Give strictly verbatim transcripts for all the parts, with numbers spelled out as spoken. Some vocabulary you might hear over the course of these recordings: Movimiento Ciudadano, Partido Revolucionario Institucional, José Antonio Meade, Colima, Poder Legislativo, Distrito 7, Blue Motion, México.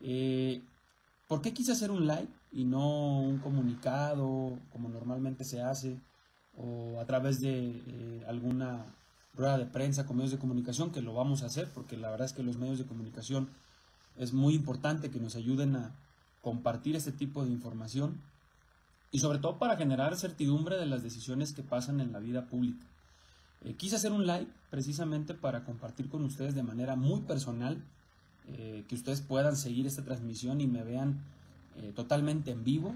Eh, ¿Por qué quise hacer un live y no un comunicado como normalmente se hace? O a través de eh, alguna rueda de prensa con medios de comunicación, que lo vamos a hacer, porque la verdad es que los medios de comunicación es muy importante que nos ayuden a compartir este tipo de información y sobre todo para generar certidumbre de las decisiones que pasan en la vida pública. Eh, quise hacer un live precisamente para compartir con ustedes de manera muy personal, eh, que ustedes puedan seguir esta transmisión y me vean eh, totalmente en vivo,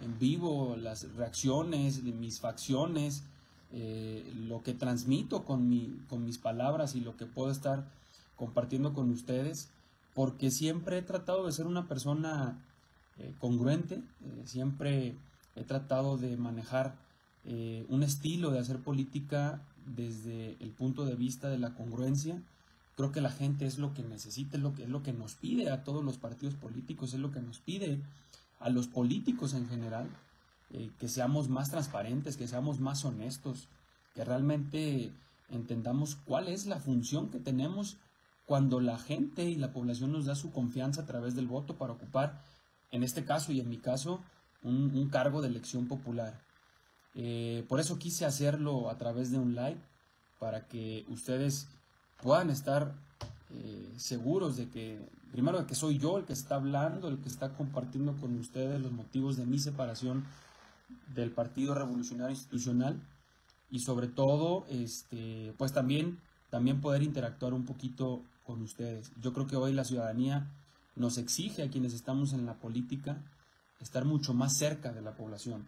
en vivo las reacciones de mis facciones, eh, lo que transmito con, mi, con mis palabras y lo que puedo estar compartiendo con ustedes, porque siempre he tratado de ser una persona eh, congruente, eh, siempre he tratado de manejar eh, un estilo de hacer política desde el punto de vista de la congruencia. Creo que la gente es lo que necesita, es lo que, es lo que nos pide a todos los partidos políticos, es lo que nos pide a los políticos en general, eh, que seamos más transparentes, que seamos más honestos, que realmente entendamos cuál es la función que tenemos cuando la gente y la población nos da su confianza a través del voto para ocupar, en este caso y en mi caso, un, un cargo de elección popular. Eh, por eso quise hacerlo a través de un live, para que ustedes puedan estar Eh, seguros de que, primero, de que soy yo el que está hablando, el que está compartiendo con ustedes los motivos de mi separación del Partido Revolucionario Institucional, y sobre todo este, pues también, también poder interactuar un poquito con ustedes. Yo creo que hoy la ciudadanía nos exige a quienes estamos en la política estar mucho más cerca de la población.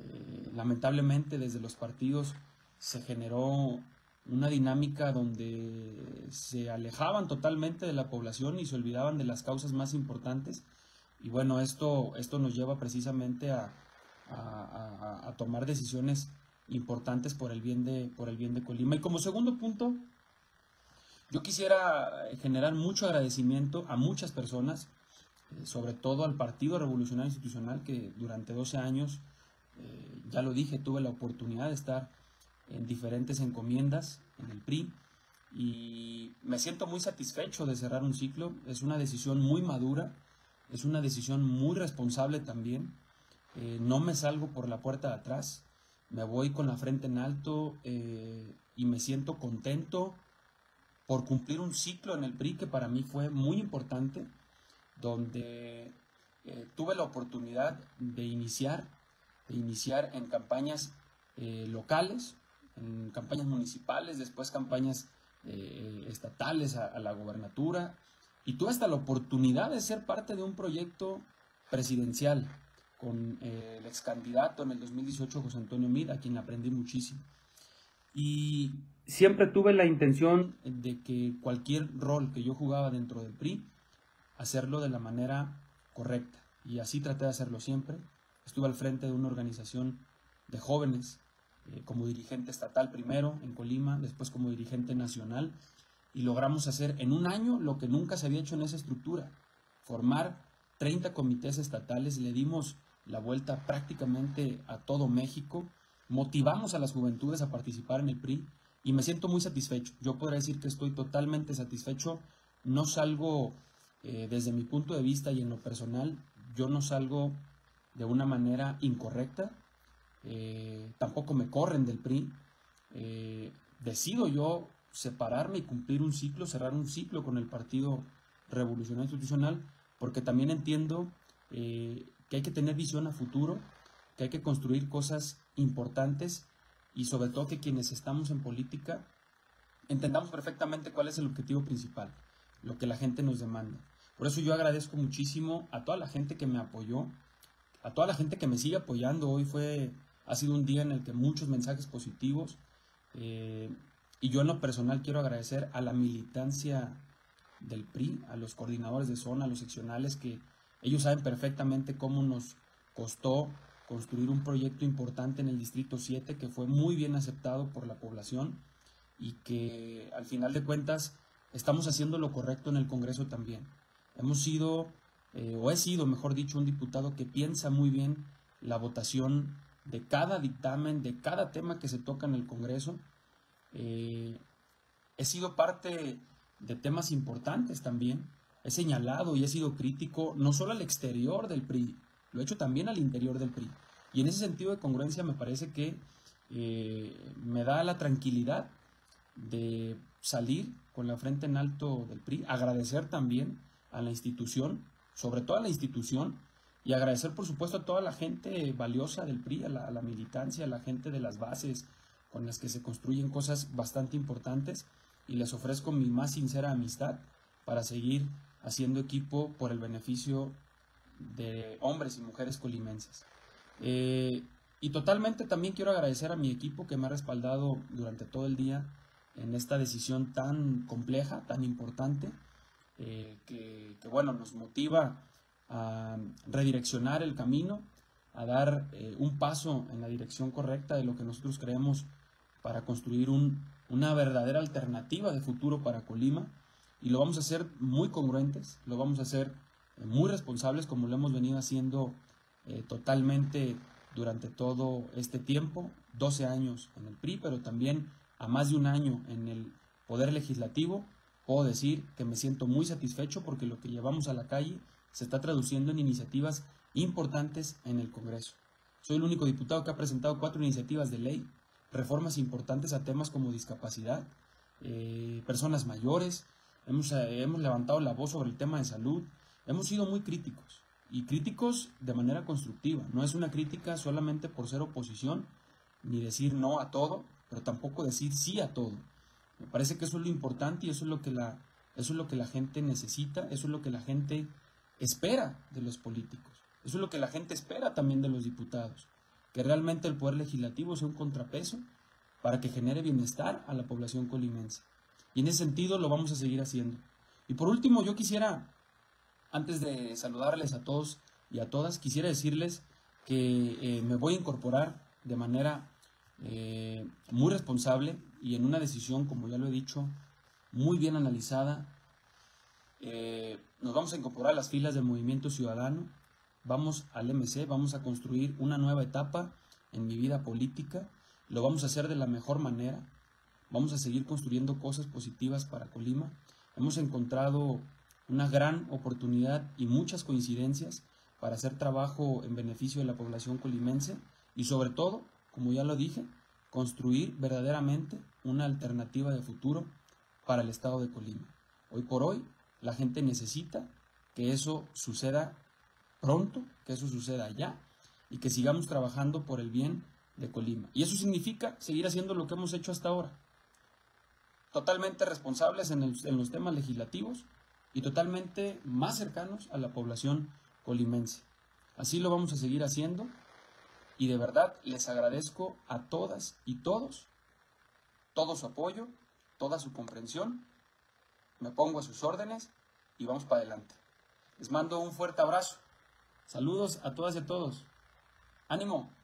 Eh, lamentablemente desde los partidos se generó una dinámica donde se alejaban totalmente de la población y se olvidaban de las causas más importantes. Y bueno, esto, esto nos lleva precisamente a, a, a, a tomar decisiones importantes por el, bien de, por el bien de Colima. Y como segundo punto, yo quisiera generar mucho agradecimiento a muchas personas, sobre todo al Partido Revolucionario Institucional, que durante doce años, eh, ya lo dije, tuve la oportunidad de estar en diferentes encomiendas en el P R I, y me siento muy satisfecho de cerrar un ciclo. Es una decisión muy madura, es una decisión muy responsable también. Eh, no me salgo por la puerta de atrás, me voy con la frente en alto, eh, y me siento contento por cumplir un ciclo en el P R I que para mí fue muy importante, donde eh, tuve la oportunidad de iniciar, de iniciar en campañas eh, locales, en campañas municipales, después campañas eh, estatales a, a la gobernatura, y tuve hasta la oportunidad de ser parte de un proyecto presidencial con eh, el ex candidato en el dos mil dieciocho, José Antonio Meade, a quien aprendí muchísimo. Y siempre tuve la intención de que cualquier rol que yo jugaba dentro del P R I, hacerlo de la manera correcta, y así traté de hacerlo siempre. Estuve al frente de una organización de jóvenes, como dirigente estatal primero en Colima, después como dirigente nacional, y logramos hacer en un año lo que nunca se había hecho en esa estructura: formar treinta comités estatales. Le dimos la vuelta prácticamente a todo México, motivamos a las juventudes a participar en el P R I, y me siento muy satisfecho. Yo podría decir que estoy totalmente satisfecho. No salgo, eh, desde mi punto de vista y en lo personal, yo no salgo de una manera incorrecta. Eh, tampoco me corren del P R I. Eh, decido yo separarme y cumplir un ciclo, cerrar un ciclo con el Partido Revolucionario Institucional, porque también entiendo eh, que hay que tener visión a futuro, que hay que construir cosas importantes, y sobre todo que quienes estamos en política entendamos perfectamente cuál es el objetivo principal, lo que la gente nos demanda. Por eso yo agradezco muchísimo a toda la gente que me apoyó, a toda la gente que me sigue apoyando. Hoy fue Ha sido un día en el que muchos mensajes positivos, eh, y yo en lo personal quiero agradecer a la militancia del P R I, a los coordinadores de zona, a los seccionales, que ellos saben perfectamente cómo nos costó construir un proyecto importante en el Distrito siete, que fue muy bien aceptado por la población, y que al final de cuentas estamos haciendo lo correcto en el Congreso también. Hemos sido, eh, o he sido, mejor dicho, un diputado que piensa muy bien la votación de cada dictamen, de cada tema que se toca en el Congreso. Eh, he sido parte de temas importantes también, He señalado y he sido crítico no solo al exterior del P R I, lo he hecho también al interior del P R I. Y en ese sentido de congruencia me parece que eh, me da la tranquilidad de salir con la frente en alto del P R I, agradecer también a la institución, sobre todo a la institución, y agradecer por supuesto a toda la gente valiosa del P R I, a la, a la militancia, a la gente de las bases con las que se construyen cosas bastante importantes, y les ofrezco mi más sincera amistad para seguir haciendo equipo por el beneficio de hombres y mujeres colimenses. Eh, y totalmente también quiero agradecer a mi equipo que me ha respaldado durante todo el día en esta decisión tan compleja, tan importante, eh, que, que bueno, nos motiva a redireccionar el camino, a dar eh, un paso en la dirección correcta de lo que nosotros creemos para construir un, una verdadera alternativa de futuro para Colima, y lo vamos a hacer muy congruentes, lo vamos a hacer eh, muy responsables, como lo hemos venido haciendo eh, totalmente durante todo este tiempo, doce años en el P R I, pero también a más de un año en el Poder Legislativo. Puedo decir que me siento muy satisfecho porque lo que llevamos a la calle se está traduciendo en iniciativas importantes en el Congreso. Soy el único diputado que ha presentado cuatro iniciativas de ley, reformas importantes a temas como discapacidad, eh, personas mayores, hemos, eh, hemos levantado la voz sobre el tema de salud, hemos sido muy críticos, y críticos de manera constructiva. No es una crítica solamente por ser oposición, ni decir no a todo, pero tampoco decir sí a todo. Me parece que eso es lo importante y eso es lo que la, eso es lo que la gente necesita, eso es lo que la gente espera de los políticos, eso es lo que la gente espera también de los diputados, que realmente el Poder Legislativo sea un contrapeso para que genere bienestar a la población colimense. Y en ese sentido lo vamos a seguir haciendo. Y por último, yo quisiera, antes de saludarles a todos y a todas, quisiera decirles que eh, me voy a incorporar de manera Eh, muy responsable y en una decisión, como ya lo he dicho, muy bien analizada. Eh, nos vamos a incorporar a las filas del Movimiento Ciudadano, vamos al M C, vamos a construir una nueva etapa en mi vida política, lo vamos a hacer de la mejor manera, vamos a seguir construyendo cosas positivas para Colima. Hemos encontrado una gran oportunidad y muchas coincidencias para hacer trabajo en beneficio de la población colimense y sobre todo, como ya lo dije, construir verdaderamente una alternativa de futuro para el estado de Colima. Hoy por hoy, la gente necesita que eso suceda pronto, que eso suceda ya, y que sigamos trabajando por el bien de Colima. Y eso significa seguir haciendo lo que hemos hecho hasta ahora. Totalmente responsables en, el, en los temas legislativos y totalmente más cercanos a la población colimense. Así lo vamos a seguir haciendo. Y de verdad les agradezco a todas y todos, todo su apoyo, toda su comprensión. Me pongo a sus órdenes y vamos para adelante. Les mando un fuerte abrazo. Saludos a todas y a todos. ¡Ánimo!